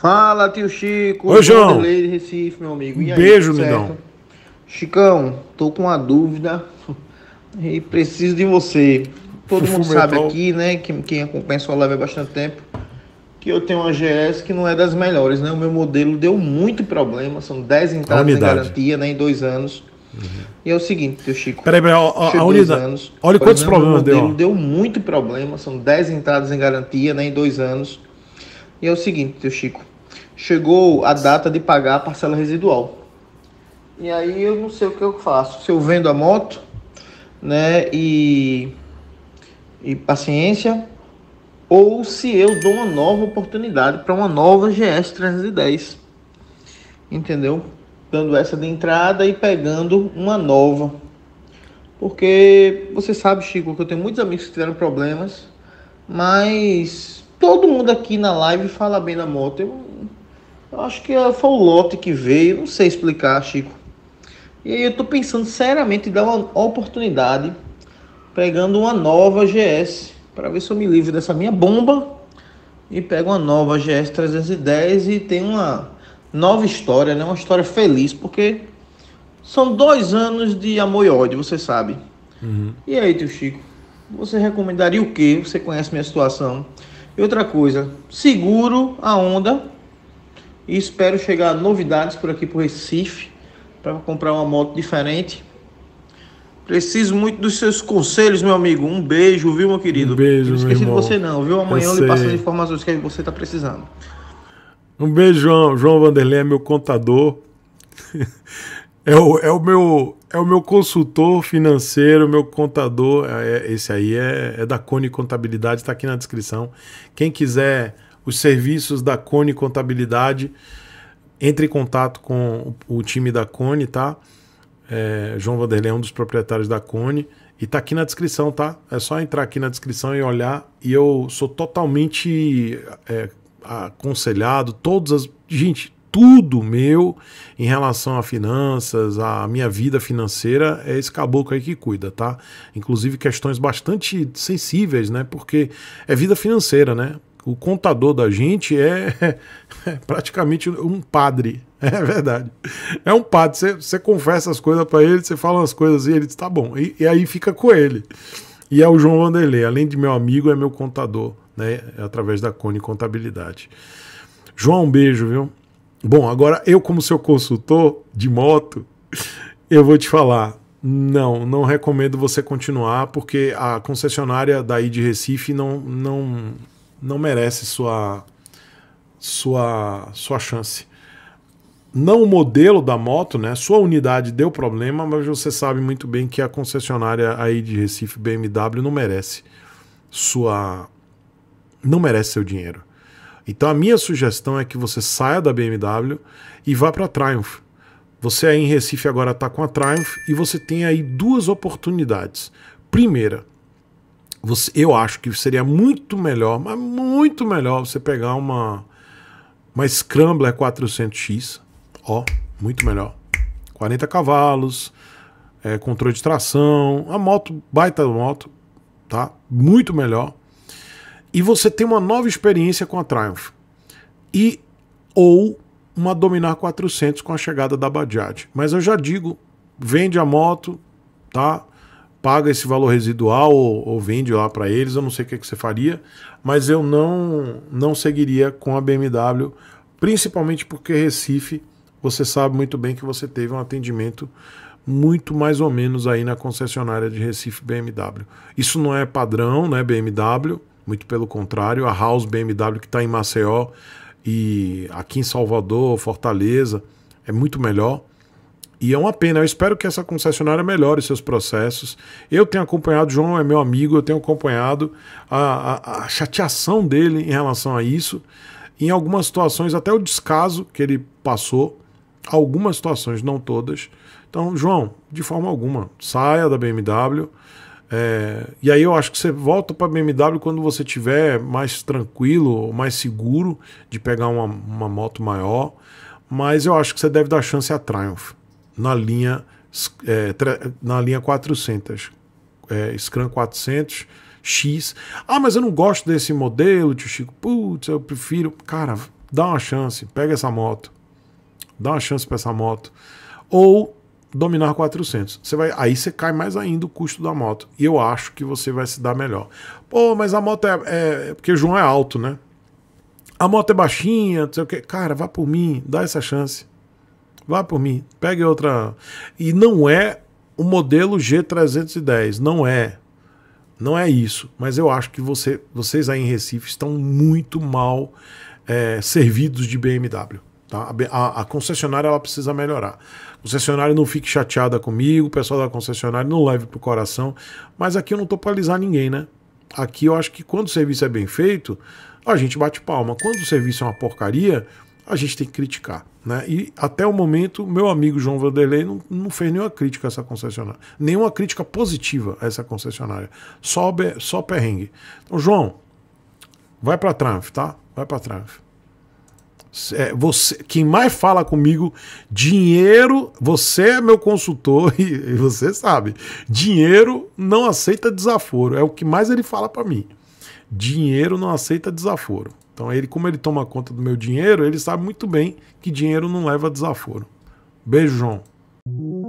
Fala, tio Chico. Oi, João Vanderlei de Recife, meu amigo. E aí, beijo, Migão. Chicão, tô com uma dúvida e preciso de você. Todo mundo sabe aqui, né, quem acompanha sua live há bastante tempo, que eu tenho uma GS que não é das melhores, né? O meu modelo deu muito problema, são 10 entradas em garantia, né, em 2 anos. Uhum. E é o seguinte, tio Chico. Peraí, a unidade. Anos, olha quantos problemas deu. O modelo deu muito problema, são 10 entradas em garantia, né, em 2 anos. E é o seguinte, tio Chico. Chegou a data de pagar a parcela residual. E aí eu não sei o que eu faço. Se eu vendo a moto, né, e paciência, ou se eu dou uma nova oportunidade para uma nova GS 310, entendeu? Dando essa de entrada e pegando uma nova. Porque você sabe, Chico, que eu tenho muitos amigos que tiveram problemas, mas todo mundo aqui na live fala bem da moto. Eu acho que foi o lote que veio, não sei explicar, Chico. E aí eu tô pensando seriamente em dar uma oportunidade, pegando uma nova GS, para ver se eu me livro dessa minha bomba e pego uma nova GS 310 e tem uma nova história, né? Uma história feliz, porque são 2 anos de amor e ódio, você sabe. Uhum. E aí, tio Chico, você recomendaria o quê? Você conhece minha situação. E outra coisa, seguro a onda. E espero chegar novidades por aqui pro Recife para comprar uma moto diferente. Preciso muito dos seus conselhos, meu amigo. Um beijo, viu, meu querido? Um beijo, não esqueci de você não, viu? Amanhã eu lhe passo as informações que você tá precisando. Um beijo, João. João Vanderlei é meu contador. É o meu consultor financeiro, meu contador. Esse aí é da Cone Contabilidade, está aqui na descrição. Quem quiser os serviços da Cone Contabilidade, entre em contato com o time da Cone, tá? João Vanderlei é um dos proprietários da Cone e tá aqui na descrição, tá? É só entrar aqui na descrição e olhar. E eu sou totalmente aconselhado, gente, tudo meu em relação a finanças, a minha vida financeira, é esse caboclo aí que cuida, tá? Inclusive questões bastante sensíveis, né? Porque é vida financeira, né? O contador da gente é praticamente um padre. É verdade. É um padre. Você confessa as coisas para ele, você fala as coisas e ele diz, tá bom. E aí fica com ele. E é o João Vanderlei. Além de meu amigo, é meu contador, né? Através da Cone Contabilidade. João, um beijo, viu? Bom, agora eu, como seu consultor de moto, eu vou te falar. Não recomendo você continuar, porque a concessionária daí de Recife não merece sua chance. Não o modelo da moto, né? Sua unidade deu problema, mas você sabe muito bem que a concessionária aí de Recife, BMW, não merece seu dinheiro. Então a minha sugestão é que você saia da BMW e vá para a Triumph. Você aí em Recife agora está com a Triumph e você tem aí 2 oportunidades. Primeira, eu acho que seria muito melhor, mas muito melhor você pegar uma Scrambler 400X, ó, muito melhor, 40 cavalos, controle de tração, a moto, baita moto, tá? Muito melhor. E você tem uma nova experiência com a Triumph ou uma Dominar 400 com a chegada da Bajaj. Mas eu já digo, vende a moto, tá? Paga esse valor residual ou vende lá para eles, eu não sei o que você faria, mas eu não seguiria com a BMW, principalmente porque Recife, você sabe muito bem que você teve um atendimento muito mais ou menos aí na concessionária de Recife BMW. Isso não é padrão, né, BMW, muito pelo contrário, a House BMW que está em Maceió e aqui em Salvador, Fortaleza, é muito melhor. E é uma pena, eu espero que essa concessionária melhore seus processos. Eu tenho acompanhado, João é meu amigo, eu tenho acompanhado a chateação dele em relação a isso. Em algumas situações, até o descaso que ele passou, algumas situações, não todas. Então, João, de forma alguma, saia da BMW. E aí eu acho que você volta para a BMW quando você estiver mais tranquilo, mais seguro de pegar uma moto maior. Mas eu acho que você deve dar chance à Triumph. Na linha 400, Scram 400X. Ah, mas eu não gosto desse modelo, tio Chico. Putz, eu prefiro... Cara, Dá uma chance, pega essa moto. Dá uma chance para essa moto. Ou Dominar 400. Você vai, aí você cai mais ainda o custo da moto. E eu acho que você vai se dar melhor. Pô, mas a moto é porque o João é alto, né? A moto é baixinha, não sei o quê. Cara, vá por mim, dá essa chance. Vá por mim, pegue outra. E não é o modelo G310, não é. Não é isso. Mas eu acho que vocês aí em Recife estão muito mal servidos de BMW. Tá? A concessionária ela precisa melhorar. O concessionário não fique chateada comigo, o pessoal da concessionária não leve pro coração. Mas aqui eu não tô pra alisar ninguém, né? Aqui eu acho que quando o serviço é bem feito, a gente bate palma. Quando o serviço é uma porcaria, a gente tem que criticar, né? E até o momento, meu amigo João Vanderlei não fez nenhuma crítica a essa concessionária. Nenhuma crítica positiva a essa concessionária. Só perrengue. Então, João, vai pra Triumph, tá? Vai pra Triumph. Quem mais fala comigo, dinheiro, você é meu consultor e você sabe, dinheiro não aceita desaforo, é o que mais ele fala para mim, dinheiro não aceita desaforo. Então ele, como ele toma conta do meu dinheiro, ele sabe muito bem que dinheiro não leva desaforo. Beijo, João.